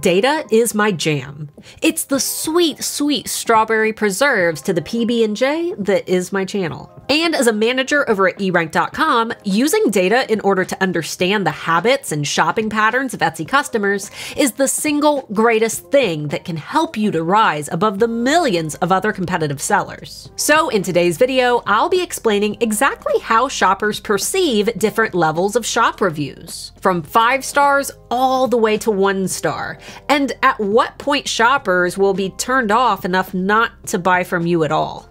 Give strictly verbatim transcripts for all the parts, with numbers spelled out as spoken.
Data is my jam. It's the sweet, sweet strawberry preserves to the P B and J that is my channel. And as a manager over at e rank dot com, using data in order to understand the habits and shopping patterns of Etsy customers is the single greatest thing that can help you to rise above the millions of other competitive sellers. So in today's video, I'll be explaining exactly how shoppers perceive different levels of shop reviews, from five stars all the way to one star, and at what point shoppers will be turned off enough not to buy from you at all.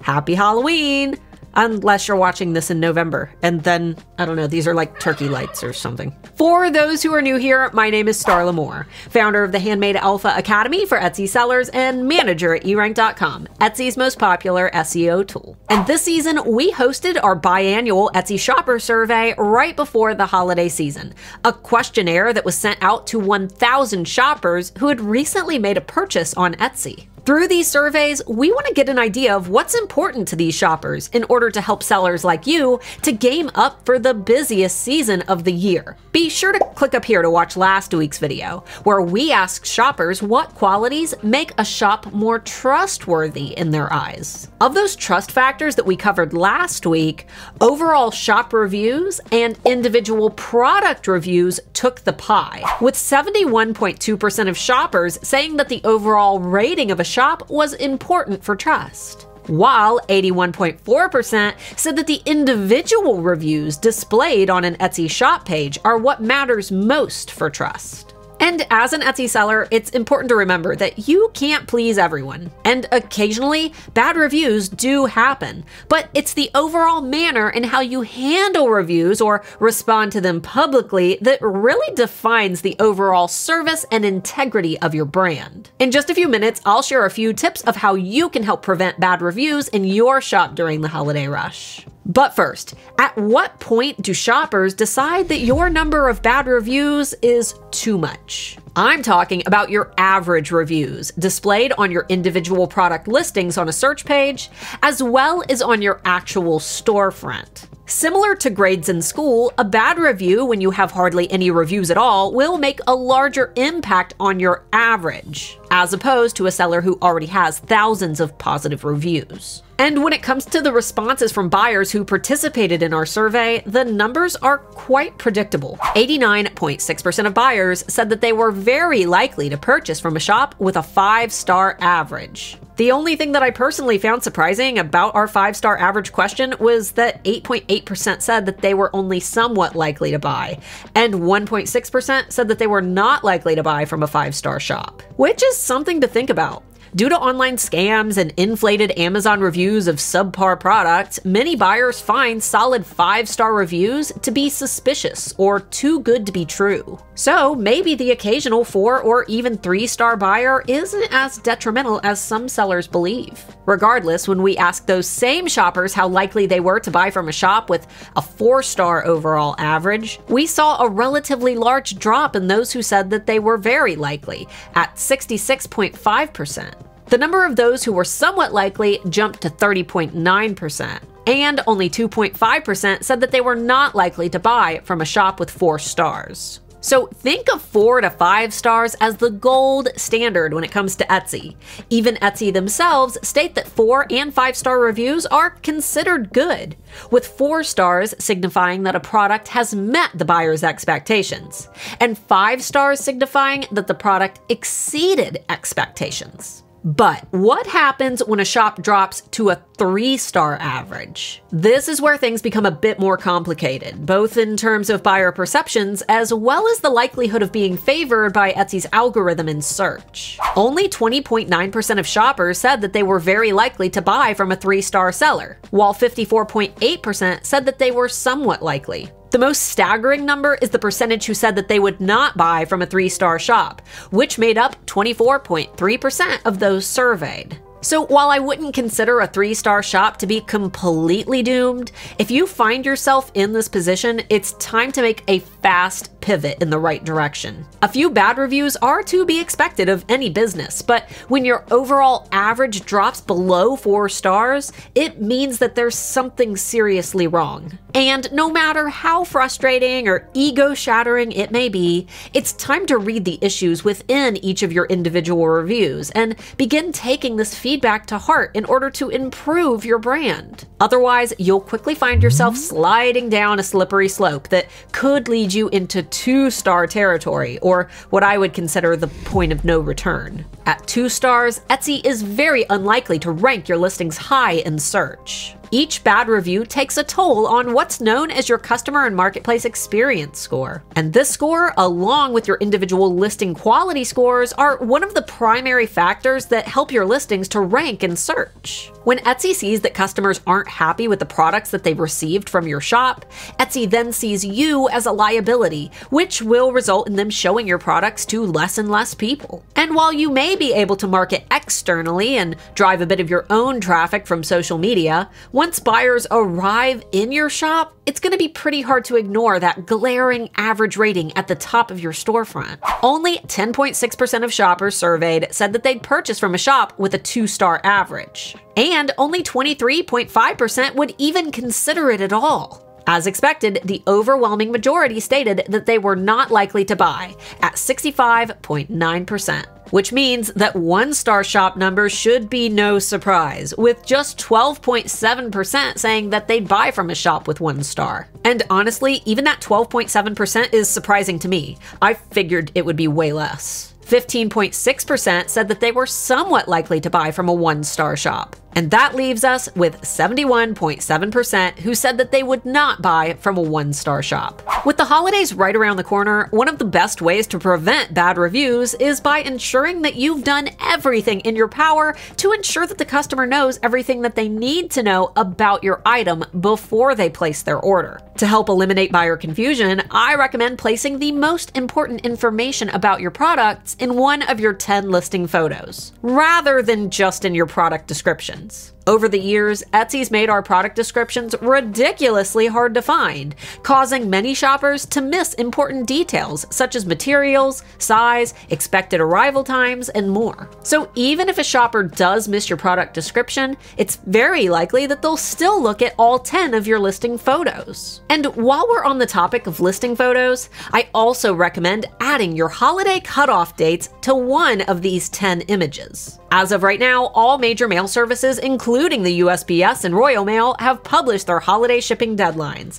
Happy Halloween! Unless you're watching this in November, and then, I don't know, these are like turkey lights or something. For those who are new here, my name is Starla Moore, founder of the Handmade Alpha Academy for Etsy sellers and manager at e rank dot com, Etsy's most popular S E O tool. And this season, we hosted our biannual Etsy shopper survey right before the holiday season, a questionnaire that was sent out to one thousand shoppers who had recently made a purchase on Etsy. Through these surveys, we want to get an idea of what's important to these shoppers in order to help sellers like you to game up for the busiest season of the year. Be sure to click up here to watch last week's video, where we asked shoppers what qualities make a shop more trustworthy in their eyes. Of those trust factors that we covered last week, overall shop reviews and individual product reviews took the pie, with seventy-one point two percent of shoppers saying that the overall rating of a shop was important for trust, while eighty-one point four percent said that the individual reviews displayed on an Etsy shop page are what matters most for trust. And as an Etsy seller, it's important to remember that you can't please everyone. And occasionally, bad reviews do happen, but it's the overall manner in how you handle reviews or respond to them publicly that really defines the overall service and integrity of your brand. In just a few minutes, I'll share a few tips of how you can help prevent bad reviews in your shop during the holiday rush. But first, at what point do shoppers decide that your number of bad reviews is too much? I'm talking about your average reviews displayed on your individual product listings on a search page, as well as on your actual storefront. Similar to grades in school, a bad review when you have hardly any reviews at all will make a larger impact on your average, as opposed to a seller who already has thousands of positive reviews. And when it comes to the responses from buyers who participated in our survey, the numbers are quite predictable. eighty-nine point six percent of buyers said that they were very likely to purchase from a shop with a five-star average. The only thing that I personally found surprising about our five-star average question was that eight point eight percent said that they were only somewhat likely to buy, and one point six percent said that they were not likely to buy from a five-star shop, which is something to think about. Due to online scams and inflated Amazon reviews of subpar products, many buyers find solid five-star reviews to be suspicious or too good to be true. So maybe the occasional four or even three-star buyer isn't as detrimental as some sellers believe. Regardless, when we asked those same shoppers how likely they were to buy from a shop with a four-star overall average, we saw a relatively large drop in those who said that they were very likely, at sixty-six point five percent. The number of those who were somewhat likely jumped to thirty point nine percent, and only two point five percent said that they were not likely to buy from a shop with four stars. So think of four to five stars as the gold standard when it comes to Etsy. Even Etsy themselves state that four and five star reviews are considered good, with four stars signifying that a product has met the buyer's expectations, and five stars signifying that the product exceeded expectations. But what happens when a shop drops to a three-star average? This is where things become a bit more complicated, both in terms of buyer perceptions as well as the likelihood of being favored by Etsy's algorithm in search. Only twenty point nine percent of shoppers said that they were very likely to buy from a three-star seller, while fifty-four point eight percent said that they were somewhat likely. The most staggering number is the percentage who said that they would not buy from a three-star shop, which made up twenty-four point three percent of those surveyed. So while I wouldn't consider a three-star shop to be completely doomed, if you find yourself in this position, it's time to make a fast pivot in the right direction. A few bad reviews are to be expected of any business, but when your overall average drops below four stars, it means that there's something seriously wrong. And no matter how frustrating or ego-shattering it may be, it's time to read the issues within each of your individual reviews and begin taking this feedback to heart in order to improve your brand. Otherwise, you'll quickly find yourself sliding down a slippery slope that could lead you into two-star territory, or what I would consider the point of no return. At two stars, Etsy is very unlikely to rank your listings high in search. Each bad review takes a toll on what's known as your customer and marketplace experience score. And this score, along with your individual listing quality scores, are one of the primary factors that help your listings to rank in search. When Etsy sees that customers aren't happy with the products that they've received from your shop, Etsy then sees you as a liability, which will result in them showing your products to less and less people. And while you may be able to market externally and drive a bit of your own traffic from social media, once buyers arrive in your shop, it's going to be pretty hard to ignore that glaring average rating at the top of your storefront. Only ten point six percent of shoppers surveyed said that they'd purchase from a shop with a two-star average, and only twenty-three point five percent would even consider it at all. As expected, the overwhelming majority stated that they were not likely to buy, at sixty-five point nine percent. Which means that one-star shop numbers should be no surprise, with just twelve point seven percent saying that they'd buy from a shop with one star. And honestly, even that twelve point seven percent is surprising to me. I figured it would be way less. fifteen point six percent said that they were somewhat likely to buy from a one-star shop. And that leaves us with seventy-one point seven percent who said that they would not buy from a one-star shop. With the holidays right around the corner, one of the best ways to prevent bad reviews is by ensuring that you've done everything in your power to ensure that the customer knows everything that they need to know about your item before they place their order. To help eliminate buyer confusion, I recommend placing the most important information about your products in one of your ten listing photos, rather than just in your product description. Over the years, Etsy's made our product descriptions ridiculously hard to find, causing many shoppers to miss important details such as materials, size, expected arrival times, and more. So even if a shopper does miss your product description, it's very likely that they'll still look at all ten of your listing photos. And while we're on the topic of listing photos, I also recommend adding your holiday cutoff dates to one of these ten images. As of right now, all major mail services, including the U S P S and Royal Mail, have published their holiday shipping deadlines.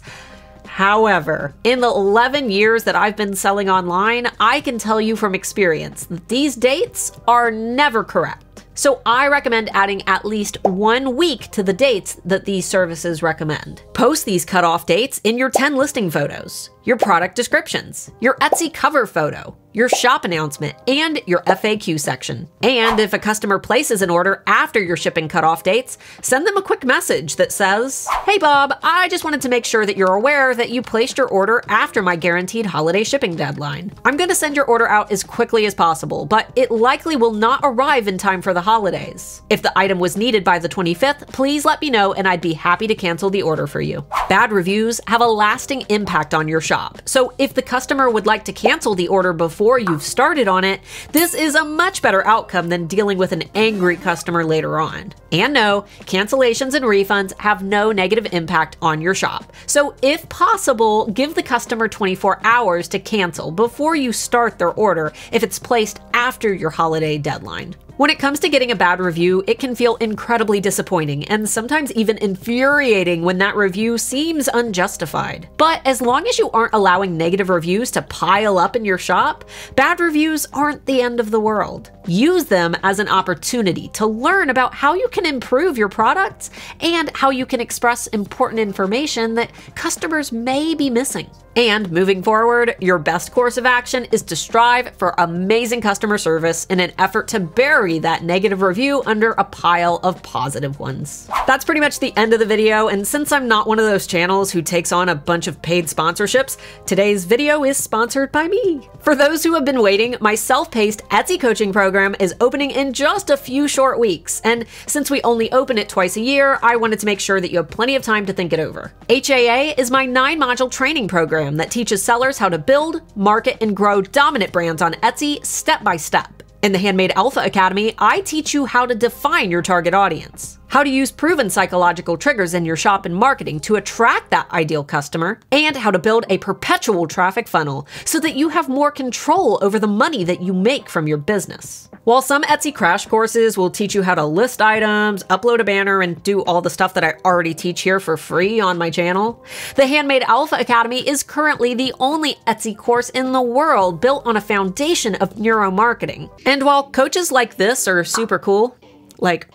However, in the eleven years that I've been selling online, I can tell you from experience that these dates are never correct. So I recommend adding at least one week to the dates that these services recommend. Post these cutoff dates in your ten listing photos, your product descriptions, your Etsy cover photo, your shop announcement, and your F A Q section. And if a customer places an order after your shipping cutoff dates, send them a quick message that says, "Hey Bob, I just wanted to make sure that you're aware that you placed your order after my guaranteed holiday shipping deadline. I'm going to send your order out as quickly as possible, but it likely will not arrive in time for the holidays. If the item was needed by the twenty-fifth, please let me know and I'd be happy to cancel the order for you." Bad reviews have a lasting impact on your shop, so if the customer would like to cancel the order before Before you've started on it, this is a much better outcome than dealing with an angry customer later on. And no, cancellations and refunds have no negative impact on your shop. So if possible, give the customer twenty-four hours to cancel before you start their order if it's placed after your holiday deadline. When it comes to getting a bad review, it can feel incredibly disappointing and sometimes even infuriating when that review seems unjustified. But as long as you aren't allowing negative reviews to pile up in your shop, bad reviews aren't the end of the world. Use them as an opportunity to learn about how you can improve your products and how you can express important information that customers may be missing. And moving forward, your best course of action is to strive for amazing customer service in an effort to bury that negative review under a pile of positive ones. That's pretty much the end of the video, and since I'm not one of those channels who takes on a bunch of paid sponsorships, today's video is sponsored by me. For those who have been waiting, my self-paced Etsy coaching program is opening in just a few short weeks, and since we only open it twice a year, I wanted to make sure that you have plenty of time to think it over. H A A is my nine module training program that teaches sellers how to build, market, and grow dominant brands on Etsy step by step. In the Handmade Alpha Academy, I teach you how to define your target audience, how to use proven psychological triggers in your shop and marketing to attract that ideal customer, and how to build a perpetual traffic funnel so that you have more control over the money that you make from your business. While some Etsy crash courses will teach you how to list items, upload a banner, and do all the stuff that I already teach here for free on my channel, the Handmade Alpha Academy is currently the only Etsy course in the world built on a foundation of neuromarketing. And while coaches like this are super cool, like,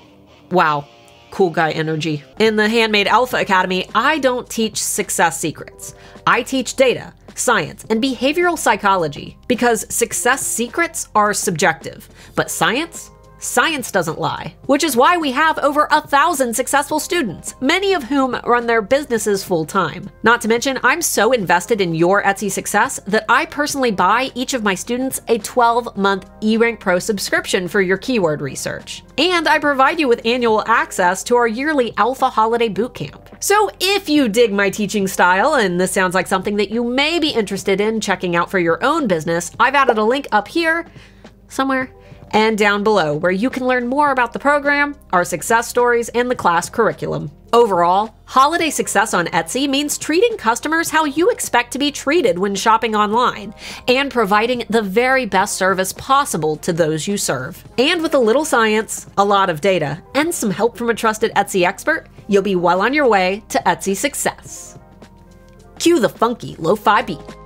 wow. Cool guy energy. In the Handmade Alpha Academy, I don't teach success secrets. I teach data, science, and behavioral psychology, because success secrets are subjective, but science? Science doesn't lie, which is why we have over a thousand successful students, many of whom run their businesses full-time. Not to mention, I'm so invested in your Etsy success that I personally buy each of my students a twelve month eRank Pro subscription for your keyword research. And I provide you with annual access to our yearly Alpha Holiday Bootcamp. So if you dig my teaching style, and this sounds like something that you may be interested in checking out for your own business, I've added a link up here somewhere and down below, where you can learn more about the program, our success stories, and the class curriculum. Overall, holiday success on Etsy means treating customers how you expect to be treated when shopping online, and providing the very best service possible to those you serve. And with a little science, a lot of data, and some help from a trusted Etsy expert, you'll be well on your way to Etsy success. Cue the funky lo-fi beat.